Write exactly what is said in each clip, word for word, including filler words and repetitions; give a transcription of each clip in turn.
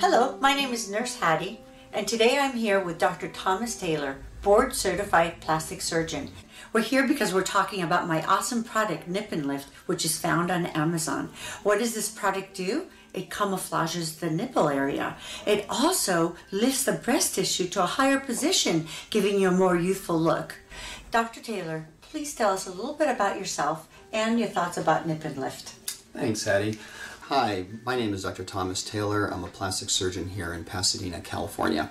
Hello, my name is Nurse Hatty, and today I'm here with Doctor Thomas Taylor, board certified plastic surgeon. We're here because we're talking about my awesome product, Nip and Lift, which is found on Amazon. What does this product do? It camouflages the nipple area. It also lifts the breast tissue to a higher position, giving you a more youthful look. Doctor Taylor, please tell us a little bit about yourself and your thoughts about Nip and Lift. Thanks, Hattie. Hi, my name is Doctor Thomas Taylor. I'm a plastic surgeon here in Pasadena, California.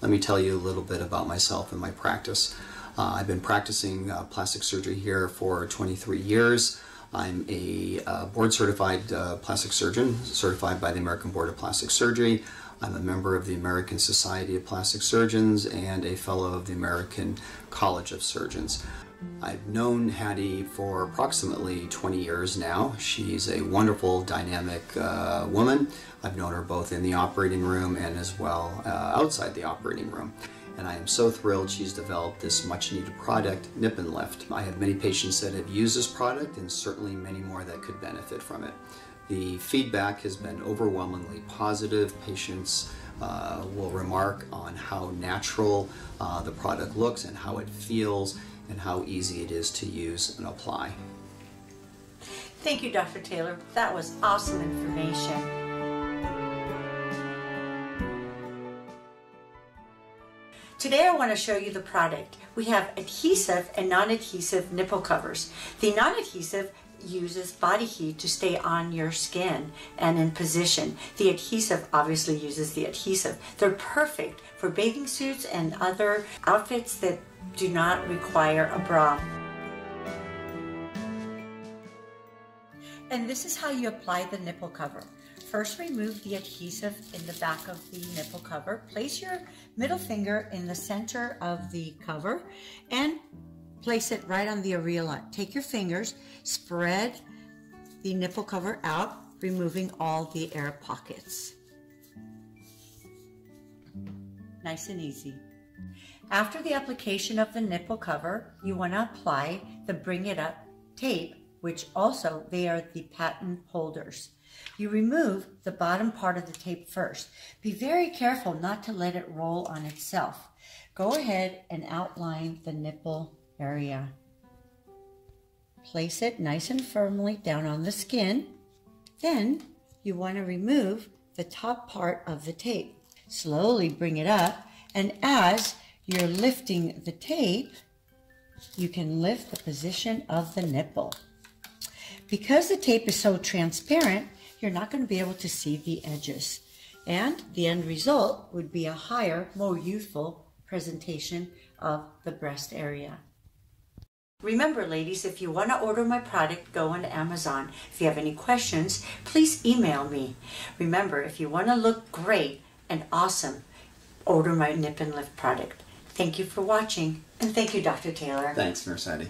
Let me tell you a little bit about myself and my practice. Uh, I've been practicing uh, plastic surgery here for twenty-three years. I'm a uh, board-certified uh, plastic surgeon, certified by the American Board of Plastic Surgery. I'm a member of the American Society of Plastic Surgeons and a fellow of the American College of Surgeons. I've known Hattie for approximately twenty years now. She's a wonderful, dynamic uh, woman. I've known her both in the operating room and as well uh, outside the operating room. And I am so thrilled she's developed this much-needed product, Nip and Lift. I have many patients that have used this product and certainly many more that could benefit from it. The feedback has been overwhelmingly positive. Patients uh, will remark on how natural uh, the product looks and how it feels, and how easy it is to use and apply. Thank you, Doctor Taylor. That was awesome information. Today I want to show you the product. We have adhesive and non-adhesive nipple covers. The non-adhesive uses body heat to stay on your skin and in position. The adhesive obviously uses the adhesive. They're perfect for bathing suits and other outfits that do not require a bra. And this is how you apply the nipple cover. First, remove the adhesive in the back of the nipple cover. Place your middle finger in the center of the cover and place it right on the areola. Take your fingers, spread the nipple cover out, removing all the air pockets. Nice and easy. After the application of the nipple cover, you want to apply the Bring It Up tape, which also they are the patent holders. You remove the bottom part of the tape first. Be very careful not to let it roll on itself. Go ahead and outline the nipple area. Place it nice and firmly down on the skin. Then you want to remove the top part of the tape. Slowly bring it up, and as you're lifting the tape, you can lift the position of the nipple. Because the tape is so transparent, you're not going to be able to see the edges. And the end result would be a higher, more youthful presentation of the breast area. Remember, ladies, if you want to order my product, go on Amazon. If you have any questions, please email me. Remember, if you want to look great and awesome, order my Nip and Lift product. Thank you for watching, and thank you, Doctor Taylor. Thanks, Nurse Hatty.